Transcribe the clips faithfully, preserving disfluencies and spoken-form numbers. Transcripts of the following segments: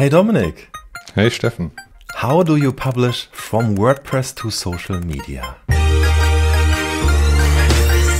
Hey Dominic. Hey Steffen. How do you publish from WordPress to social media?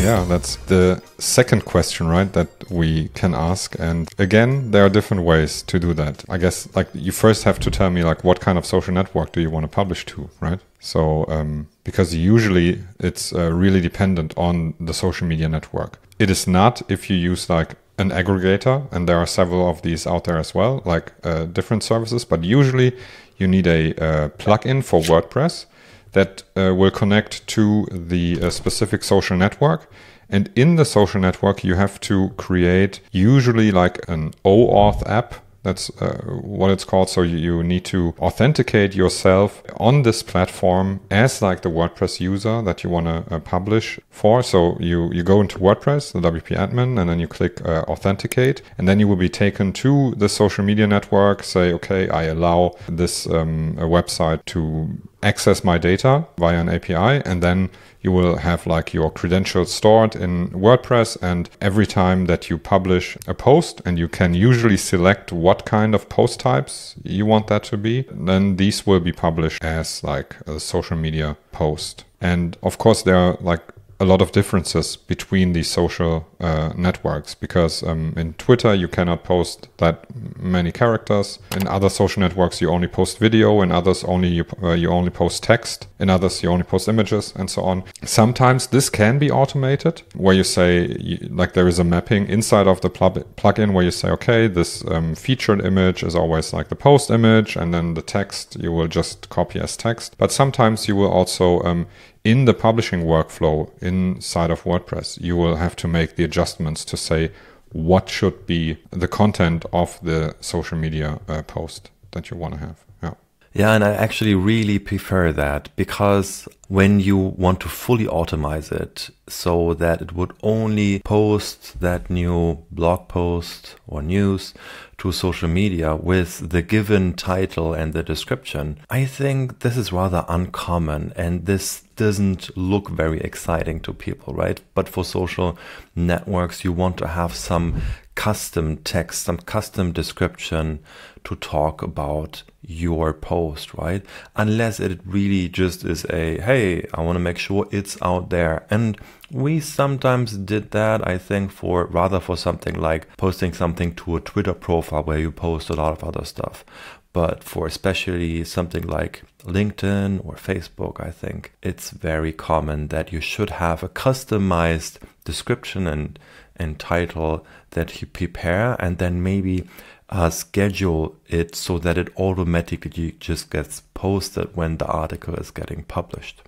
Yeah, that's the second question, right, that we can ask. And again, there are different ways to do that. I guess like you first have to tell me like what kind of social network do you want to publish to, right? So um, because usually it's uh, really dependent on the social media network. It is not if you use like an aggregator, and there are several of these out there as well, like uh, different services, but usually you need a uh, plugin for WordPress that uh, will connect to the uh, specific social network. And in the social network, you have to create usually like an OAuth app. That's uh, what it's called. So you, you need to authenticate yourself on this platform as like the WordPress user that you want to uh, publish for. So you, you go into WordPress, the W P admin, and then you click uh, authenticate. And then you will be taken to the social media network. Say, okay, I allow this um, website to access my data via an A P I, and then you will have like your credentials stored in WordPress. And every time that you publish a post, and you can usually select what kind of post types you want that to be, then these will be published as like a social media post. And of course there are like a lot of differences between these social uh, networks, because um, in Twitter you cannot post that many characters. In other social networks you only post video, in others only you, uh, you only post text, in others you only post images, and so on. Sometimes this can be automated, where you say you, like there is a mapping inside of the plug plugin where you say, okay, this um, featured image is always like the post image, and then the text you will just copy as text. But sometimes you will also um, in the publishing workflow inside of WordPress, you will have to make the adjustments to say what should be the content of the social media uh, post that you want to have. Yeah. Yeah, and I actually really prefer that, because when you want to fully automate it so that it would only post that new blog post or news to social media with the given title and the description, I think this is rather uncommon, and this doesn't look very exciting to people, right? But for social networks, you want to have some custom text, some custom description to talk about your post, right? Unless it really just is a, hey, I want to make sure it's out there. And we sometimes did that, I think, for rather for something like posting something to a Twitter profile where you post a lot of other stuff. But for especially something like LinkedIn or Facebook, I think it's very common that you should have a customized description and, and title that you prepare, and then maybe Uh, schedule it so that it automatically just gets posted when the article is getting published.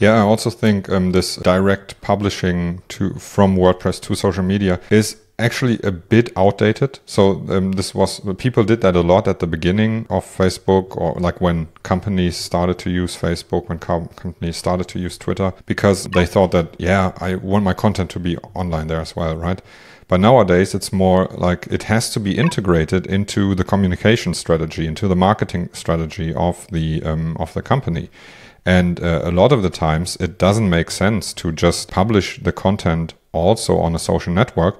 Yeah, I also think um, this direct publishing to from WordPress to social media is actually a bit outdated. So um, this was, people did that a lot at the beginning of Facebook, or like when companies started to use Facebook, when com companies started to use Twitter, because they thought that, yeah, I want my content to be online there as well, right? But nowadays it's more like it has to be integrated into the communication strategy, into the marketing strategy of the um, of the company. And uh, a lot of the times it doesn't make sense to just publish the content also on a social network,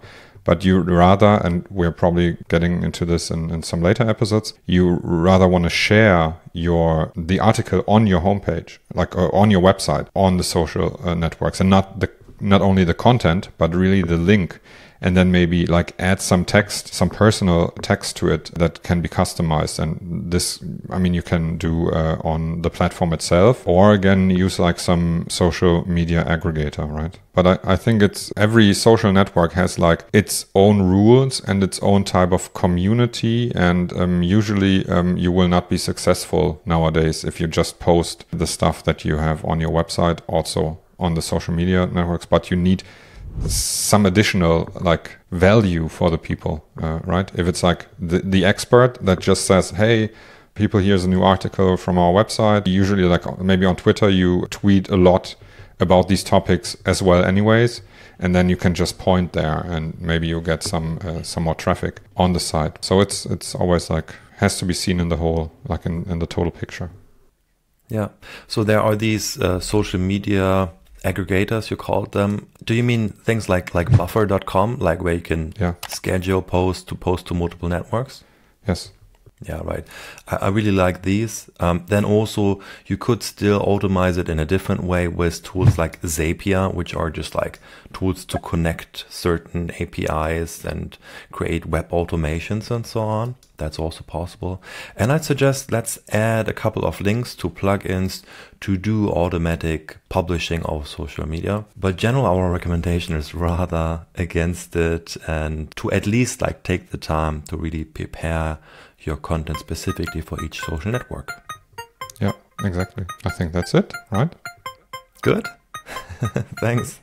but you rather, and we're probably getting into this in, in some later episodes, you rather want to share your the article on your homepage, like uh, on your website, on the social uh, networks, and not the not only the content, but really the link. And then maybe like add some text, some personal text to it that can be customized. And this, I mean, you can do uh, on the platform itself, or again, use like some social media aggregator, right? But I, I think it's every social network has like its own rules and its own type of community. And um, usually um, you will not be successful nowadays if you just post the stuff that you have on your website, also on the social media networks, but you need some additional like value for the people, uh, right? If it's like the, the expert that just says, hey, people, here's a new article from our website. Usually like maybe on Twitter, you tweet a lot about these topics as well anyways. And then you can just point there and maybe you'll get some, uh, some more traffic on the site. So it's, it's always like has to be seen in the whole, like in, in the total picture. Yeah. So there are these uh, social media aggregators, you called them. Do you mean things like like buffer dot com, like where you can yeah. schedule posts to post to multiple networks? Yes. Yeah, right. I, I really like these. Um, then also you could still automate it in a different way with tools like Zapier, which are just like tools to connect certain A P Is and create web automations and so on. That's also possible. And I'd suggest let's add a couple of links to plugins to do automatic publishing of social media. But general, our recommendation is rather against it, and to at least like take the time to really prepare your content specifically for each social network. Yeah, exactly. I think that's it, right? Good. Thanks.